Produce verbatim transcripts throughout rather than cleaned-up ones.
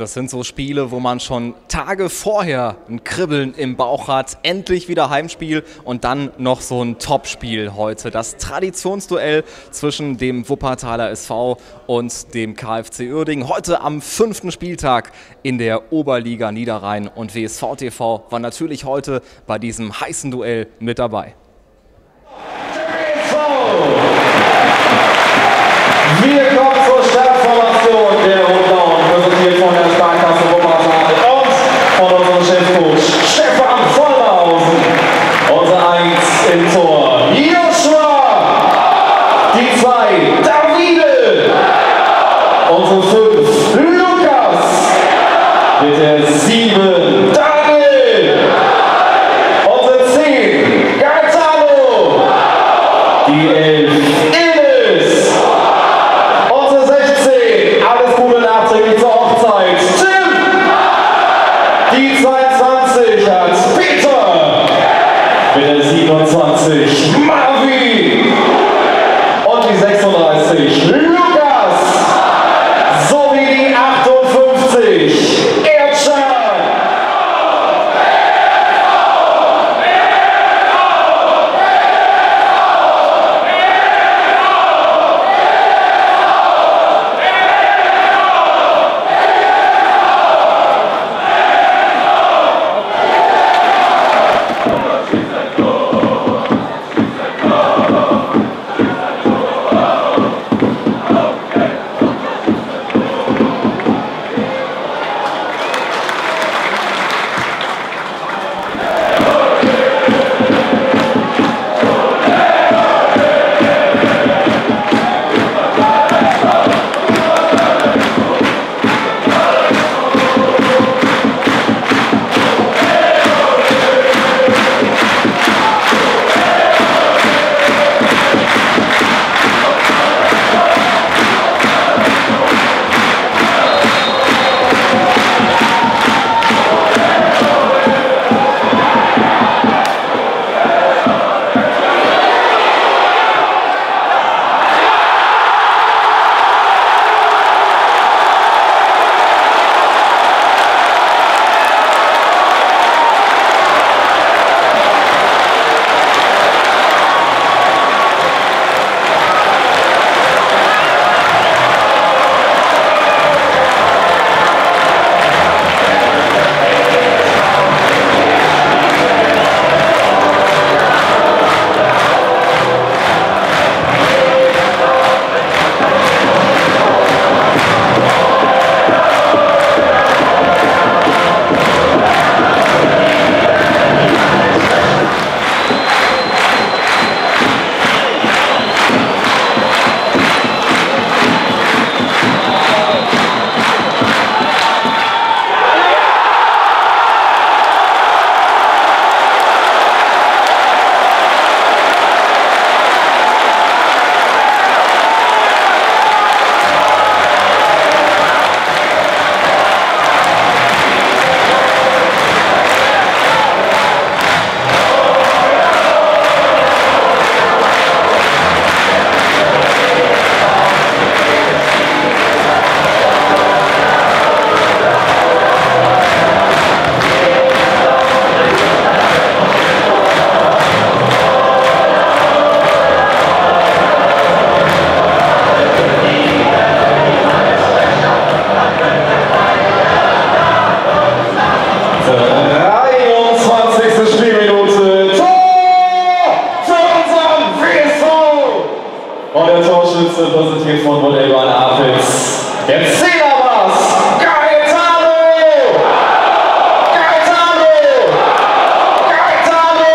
Das sind so Spiele, wo man schon Tage vorher ein Kribbeln im Bauch hat. Endlich wieder Heimspiel und dann noch so ein Topspiel heute. Das Traditionsduell zwischen dem Wuppertaler S V und dem K F C Uerdingen. Heute am fünften Spieltag in der Oberliga Niederrhein. Und W S V T V war natürlich heute bei diesem heißen Duell mit dabei. Wir kommen zur Startformation der Rundlauen, präsentiert von der Sparkasse Wuppertal und von unserem Chefcoach Stefan Vollhausen. Unser Eins im Tor, Joshua. Die Zwei, Davide. Unsere Fünf, Lukas. Mit der Sieben, Daniel. Unsere Zehn, Gaetano. Die Elf, siebenundzwanzig, Marvin, und die sechsunddreißig, Lukas, sowie die achtundfünfzig, präsentiert von Volleyball Apels. Der Zehner war's! Gaetano! Gaetano! Gaetano!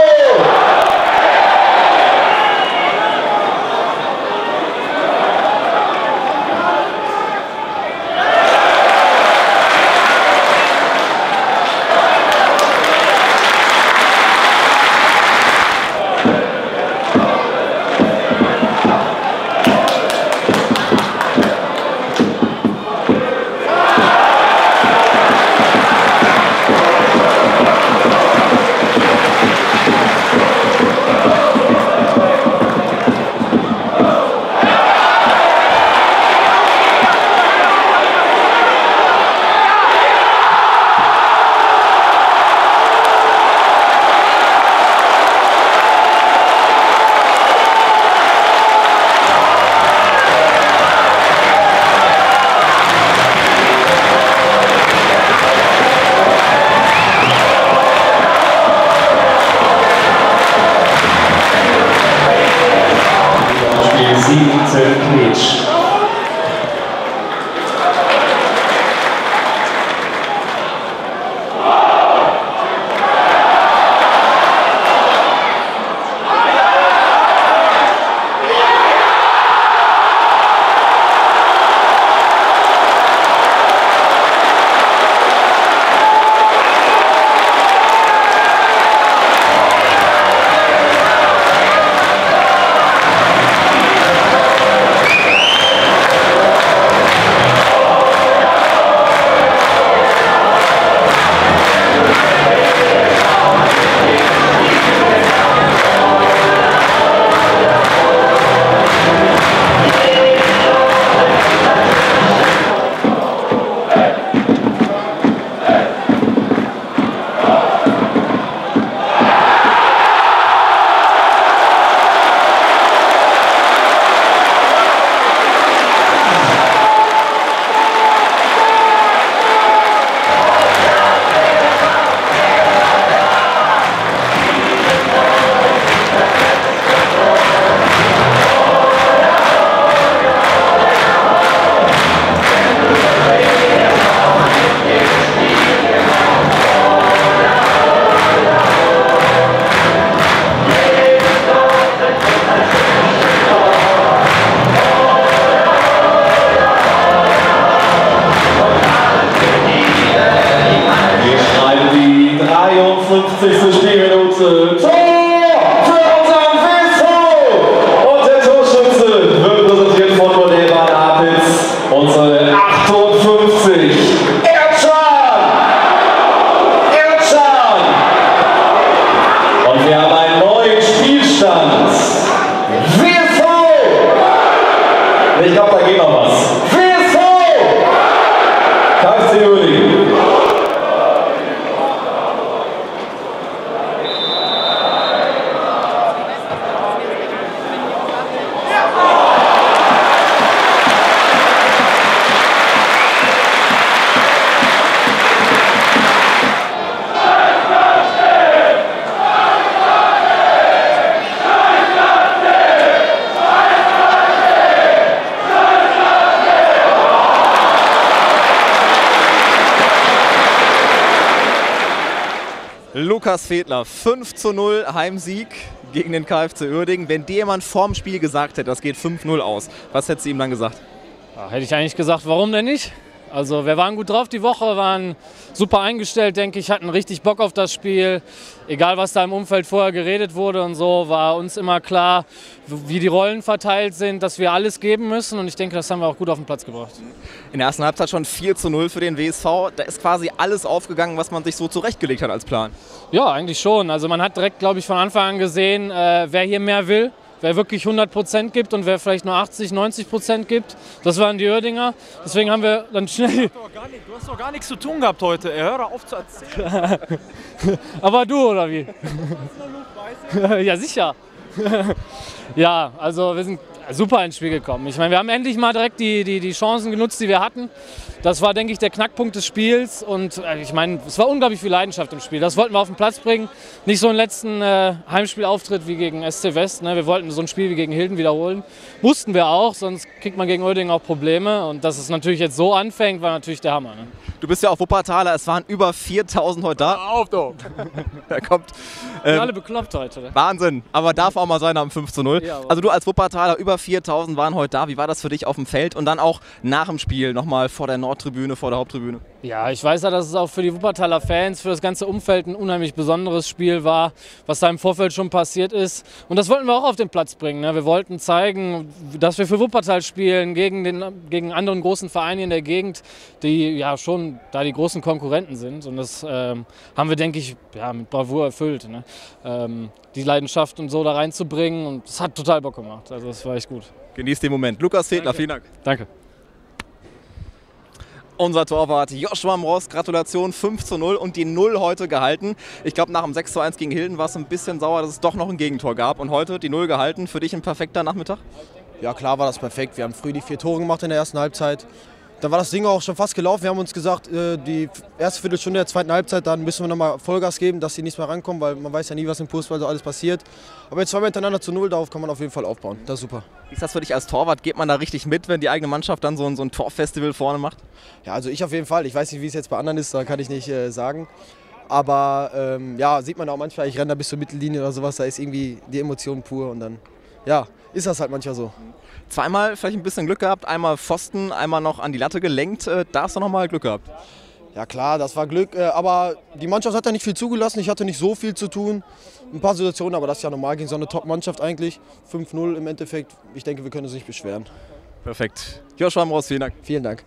achtundfünfzigsten Spielminute. Tor für unseren W S V! Und der Torschütze wird präsentiert von Oliver Napitz. Unsere achtundfünfzig. Erdschan! Erdschan! Und wir haben einen neuen Spielstand. W S V! Ich glaube, da geht noch was. W S V! K F C Uerdingen. Lukas Fedler, fünf zu null Heimsieg gegen den K F C Uerdingen. Wenn dir jemand vorm Spiel gesagt hätte, das geht fünf null aus, was hättest du ihm dann gesagt? Ja, hätte ich eigentlich gesagt, warum denn nicht? Also wir waren gut drauf die Woche, waren super eingestellt, denke ich, hatten richtig Bock auf das Spiel. Egal, was da im Umfeld vorher geredet wurde und so, war uns immer klar, wie die Rollen verteilt sind, dass wir alles geben müssen. Und ich denke, das haben wir auch gut auf den Platz gebracht. In der ersten Halbzeit schon vier zu null für den W S V. Da ist quasi alles aufgegangen, was man sich so zurechtgelegt hat als Plan. Ja, eigentlich schon. Also man hat direkt, glaube ich, von Anfang an gesehen, äh, wer hier mehr will. Wer wirklich hundert Prozent gibt und wer vielleicht nur achtzig, neunzig Prozent gibt, das waren die Uerdinger. Deswegen haben wir dann schnell... Du hast doch gar nichts zu tun gehabt heute, ey. Hör auf zu erzählen. Aber du, oder wie? Ja, sicher. Ja, also wir sind super ins Spiel gekommen. Ich meine, wir haben endlich mal direkt die, die, die Chancen genutzt, die wir hatten. Das war, denke ich, der Knackpunkt des Spiels. Und ich meine, es war unglaublich viel Leidenschaft im Spiel. Das wollten wir auf den Platz bringen. Nicht so einen letzten äh, Heimspielauftritt wie gegen S C West. Ne? Wir wollten so ein Spiel wie gegen Hilden wiederholen. Mussten wir auch, sonst kriegt man gegen Uerdingen auch Probleme. Und dass es natürlich jetzt so anfängt, war natürlich der Hammer. Ne? Du bist ja auch Wuppertaler. Es waren über viertausend heute da. Hör auf, doch. Da kommt... Ähm, alle bekloppt heute. Ne? Wahnsinn. Aber darf auch mal sein am fünf zu null. Ja, also du als Wuppertaler, über viertausend waren heute da. Wie war das für dich auf dem Feld und dann auch nach dem Spiel nochmal vor der Nordtribüne, vor der Haupttribüne? Ja, ich weiß ja, dass es auch für die Wuppertaler Fans, für das ganze Umfeld ein unheimlich besonderes Spiel war, was da im Vorfeld schon passiert ist. Und das wollten wir auch auf den Platz bringen. Ne? Wir wollten zeigen, dass wir für Wuppertal spielen, gegen, den, gegen anderen großen Vereine in der Gegend, die ja schon da die großen Konkurrenten sind. Und das ähm, haben wir, denke ich, ja, mit Bravour erfüllt. Ne? Ähm, die Leidenschaft und so da reinzubringen. Und das hat total Bock gemacht. Also das war echt gut. Genießt den Moment. Lukas Fedler, vielen Dank. Danke. Unser Torwart Joshua Mross, Gratulation, fünf zu null und die Null heute gehalten. Ich glaube, nach dem sechs zu eins gegen Hilden war es ein bisschen sauer, dass es doch noch ein Gegentor gab. Und heute die Null gehalten. Für dich ein perfekter Nachmittag? Ja, klar war das perfekt. Wir haben früh die vier Tore gemacht in der ersten Halbzeit. Dann war das Ding auch schon fast gelaufen. Wir haben uns gesagt, die erste Viertelstunde der zweiten Halbzeit, dann müssen wir nochmal Vollgas geben, dass sie nicht mehr rankommen, weil man weiß ja nie, was im Fußball so alles passiert. Aber jetzt zweimal hintereinander zu Null, darauf kann man auf jeden Fall aufbauen. Das ist super. Wie ist das für dich als Torwart? Geht man da richtig mit, wenn die eigene Mannschaft dann so ein, so ein Torfestival vorne macht? Ja, also ich auf jeden Fall. Ich weiß nicht, wie es jetzt bei anderen ist, da kann ich nicht äh, sagen. Aber ähm, ja, sieht man auch manchmal, ich renne da bis zur Mittellinie oder sowas, da ist irgendwie die Emotion pur und dann, ja, ist das halt manchmal so. Zweimal vielleicht ein bisschen Glück gehabt, einmal Pfosten, einmal noch an die Latte gelenkt. Da hast du nochmal Glück gehabt. Ja klar, das war Glück, aber die Mannschaft hat ja nicht viel zugelassen. Ich hatte nicht so viel zu tun. Ein paar Situationen, aber das ist ja normal gegen so eine Top-Mannschaft eigentlich. fünf null im Endeffekt, ich denke, wir können uns nicht beschweren. Perfekt. Joshua Mross, vielen Dank. Vielen Dank.